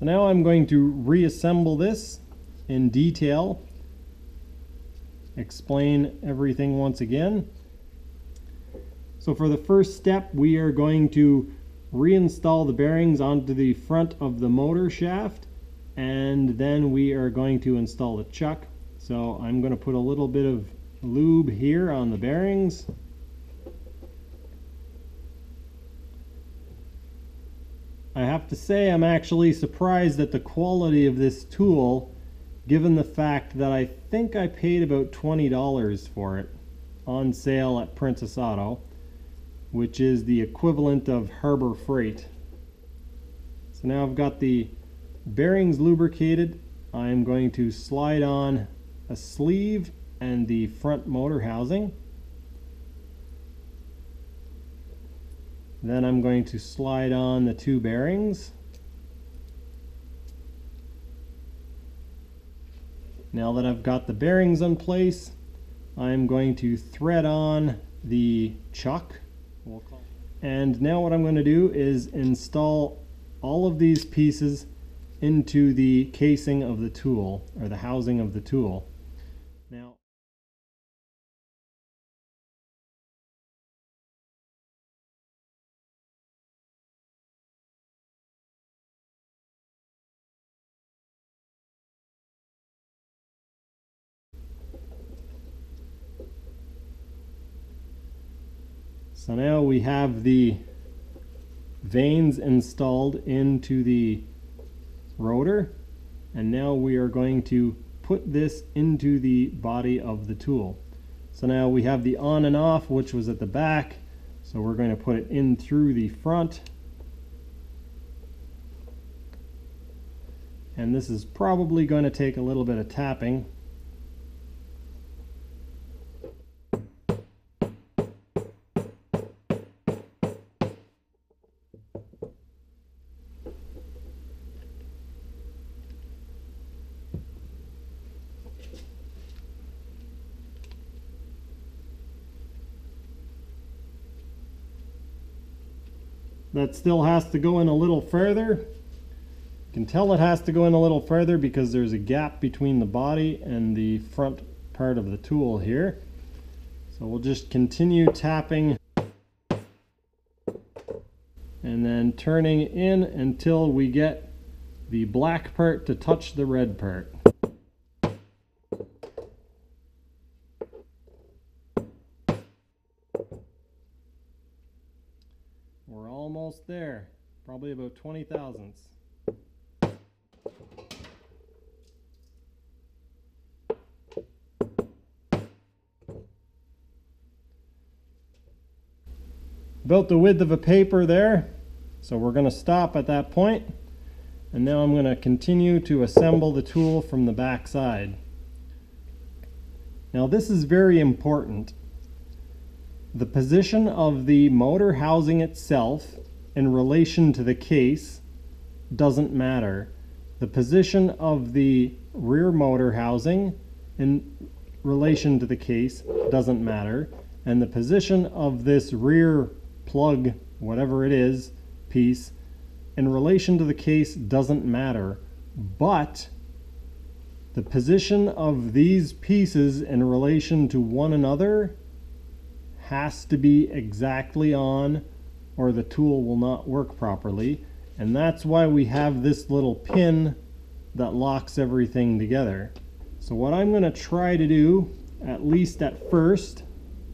So now I'm going to reassemble this in detail, explain everything once again. So for the first step, we are going to reinstall the bearings onto the front of the motor shaft, and then we are going to install the chuck. So I'm going to put a little bit of lube here on the bearings. I have to say I'm actually surprised at the quality of this tool, given the fact that I think I paid about $20 for it on sale at Princess Auto, which is the equivalent of Harbor Freight. So now I've got the bearings lubricated. I'm going to slide on a sleeve and the front motor housing. Then I'm going to slide on the two bearings. Now that I've got the bearings in place, I'm going to thread on the chuck. And now what I'm going to do is install all of these pieces into the casing of the tool, or the housing of the tool. Now, so now we have the vanes installed into the rotor, and now we are going to put this into the body of the tool. So now we have the on and off, which was at the back, so we're going to put it in through the front. And this is probably going to take a little bit of tapping. That still has to go in a little further. You can tell it has to go in a little further because there's a gap between the body and the front part of the tool here. So we'll just continue tapping and then turning in until we get the black part to touch the red part. We're almost there, probably about 20 thousandths. About the width of a paper there, so we're going to stop at that point, and now I'm going to continue to assemble the tool from the back side. Now this is very important. The position of the motor housing itself in relation to the case doesn't matter. The position of the rear motor housing in relation to the case doesn't matter. And the position of this rear plug, whatever it is, piece, in relation to the case doesn't matter. But the position of these pieces in relation to one another has to be exactly on, or the tool will not work properly. And that's why we have this little pin that locks everything together. So what I'm going to try to do, at least at first,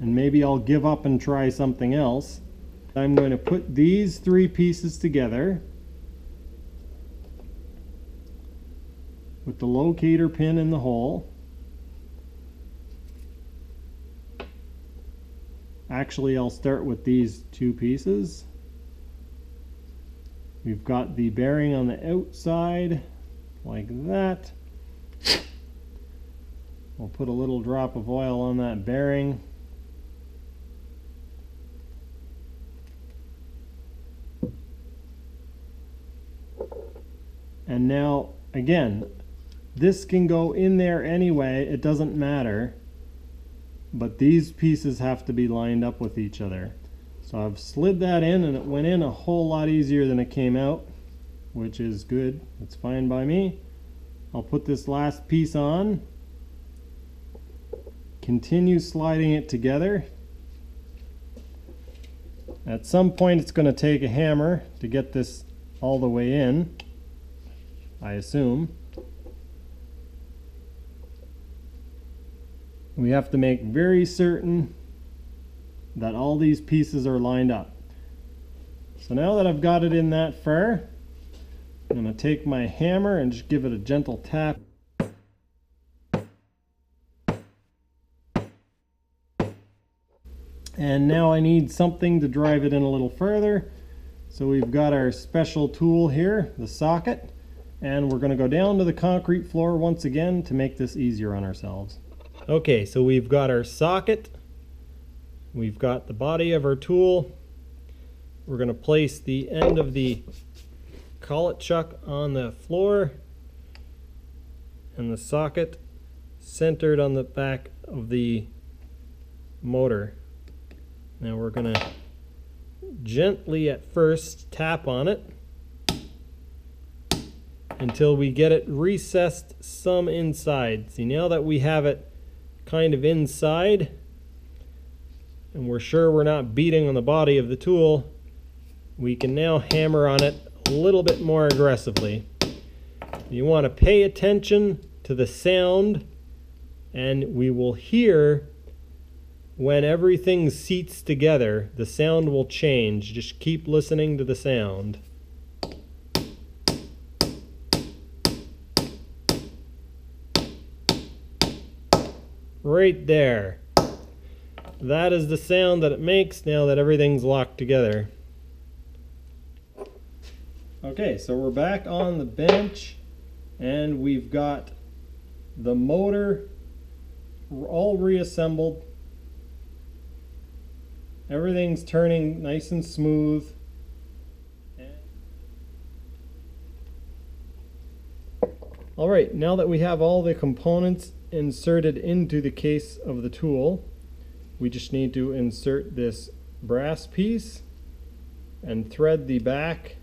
and maybe I'll give up and try something else, I'm going to put these three pieces together with the locator pin in the hole. Actually, I'll start with these two pieces. We've got the bearing on the outside, like that. We'll put a little drop of oil on that bearing. And now, again, this can go in there anyway, it doesn't matter. But these pieces have to be lined up with each other. So I've slid that in, and it went in a whole lot easier than it came out. which is good. It's fine by me. I'll put this last piece on, continue sliding it together. At some point it's going to take a hammer to get this all the way in, I assume. We have to make very certain that all these pieces are lined up. So now that I've got it in that far, I'm going to take my hammer and just give it a gentle tap. And now I need something to drive it in a little further. So we've got our special tool here, the socket, and we're going to go down to the concrete floor once again to make this easier on ourselves. Okay, so we've got our socket, we've got the body of our tool. We're going to place the end of the collet chuck on the floor and the socket centered on the back of the motor. Now we're going to gently at first tap on it until we get it recessed some inside. See, now that we have it kind of inside and we're sure we're not beating on the body of the tool, we can now hammer on it a little bit more aggressively. You want to pay attention to the sound, and we will hear when everything seats together, the sound will change. Just keep listening to the sound. Right there. That is the sound that it makes now that everything's locked together. Okay, so we're back on the bench and we've got the motor all reassembled. Everything's turning nice and smooth. All right, now that we have all the components inserted into the case of the tool, we just need to insert this brass piece and thread the back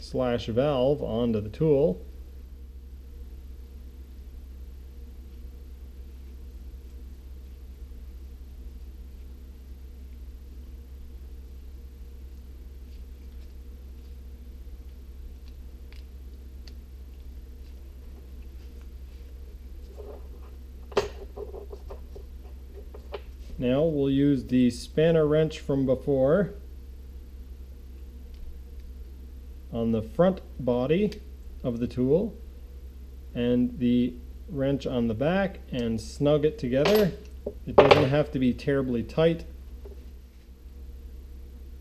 slash valve onto the tool. Now we'll use the spanner wrench from before on the front body of the tool and the wrench on the back and snug it together. It doesn't have to be terribly tight.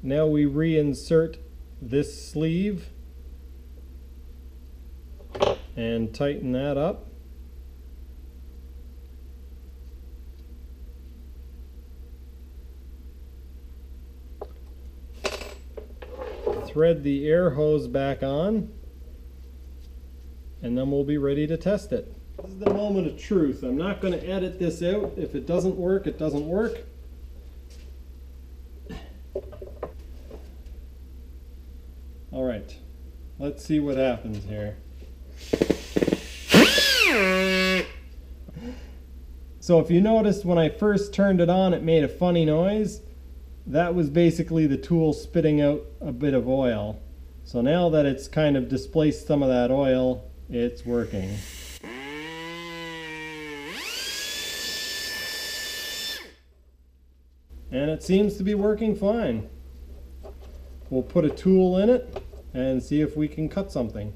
Now we reinsert this sleeve and tighten that up. Thread the air hose back on, and then we'll be ready to test it. This is the moment of truth. I'm not going to edit this out. If it doesn't work, it doesn't work. All right, let's see what happens here. So if you noticed, when I first turned it on, it made a funny noise. That was basically the tool spitting out a bit of oil. So now that it's kind of displaced some of that oil, it's working. And it seems to be working fine. We'll put a tool in it and see if we can cut something.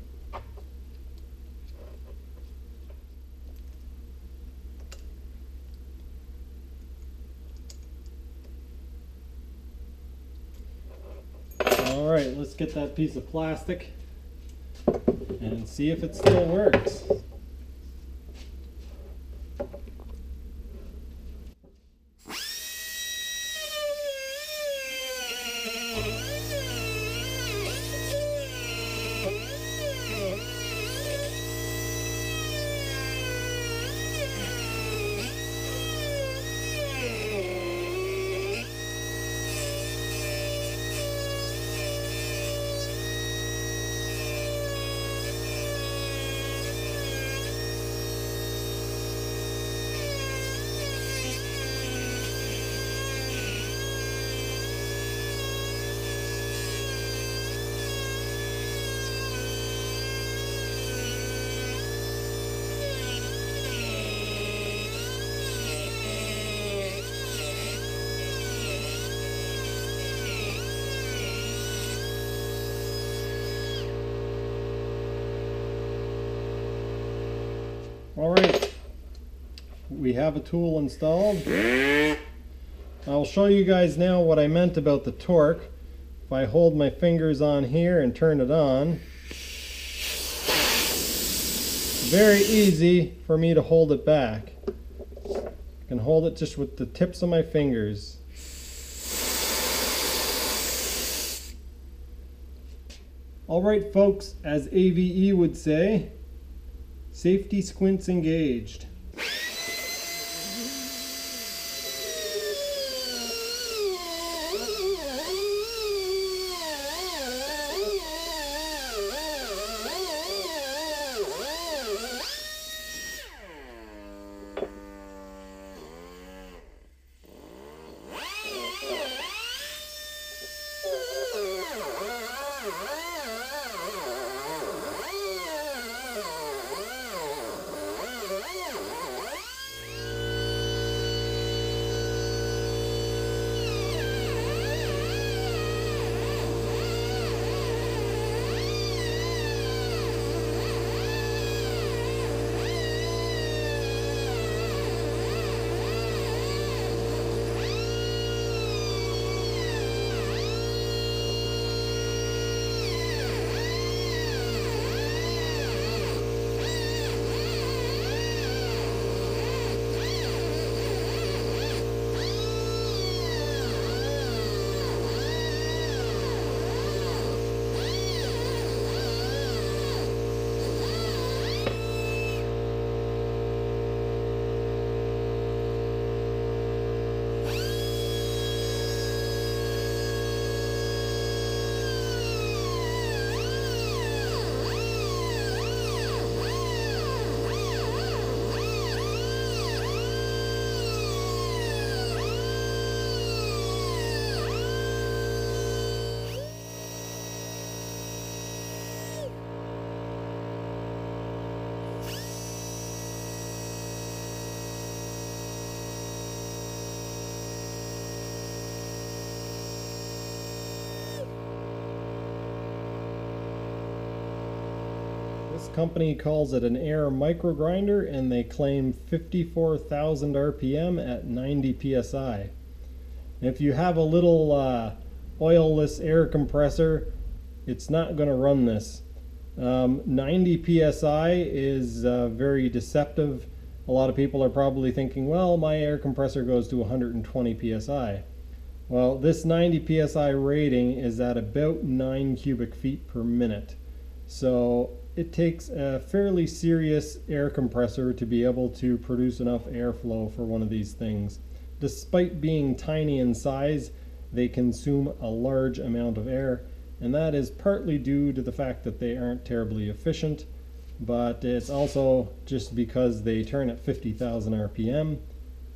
Alright, let's get that piece of plastic and see if it still works. All right, we have a tool installed. I'll show you guys now what I meant about the torque. If I hold my fingers on here and turn it on, very easy for me to hold it back. I can hold it just with the tips of my fingers. Alright folks, as AVE would say, safety squints engaged. This company calls it an air micro grinder, and they claim 54,000 RPM at 90 psi. And if you have a little oilless air compressor, it's not going to run this. 90 psi is very deceptive. A lot of people are probably thinking, well, my air compressor goes to 120 psi. Well, this 90 psi rating is at about 9 cubic feet per minute. So it takes a fairly serious air compressor to be able to produce enough airflow for one of these things. Despite being tiny in size, they consume a large amount of air, and that is partly due to the fact that they aren't terribly efficient, but it's also just because they turn at 50,000 RPM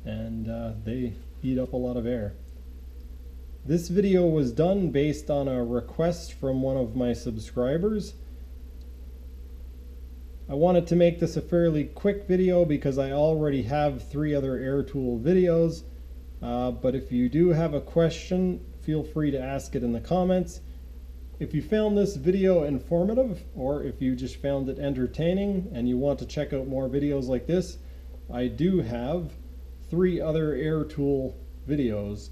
and they eat up a lot of air. This video was done based on a request from one of my subscribers. I wanted to make this a fairly quick video because I already have 3 other air tool videos, but if you do have a question, feel free to ask it in the comments. If you found this video informative, or if you just found it entertaining and you want to check out more videos like this, I do have 3 other air tool videos.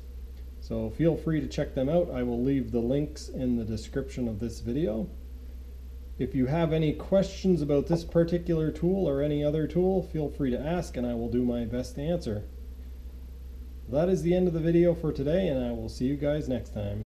So feel free to check them out. I will leave the links in the description of this video. If you have any questions about this particular tool or any other tool, feel free to ask and I will do my best to answer. That is the end of the video for today, and I will see you guys next time.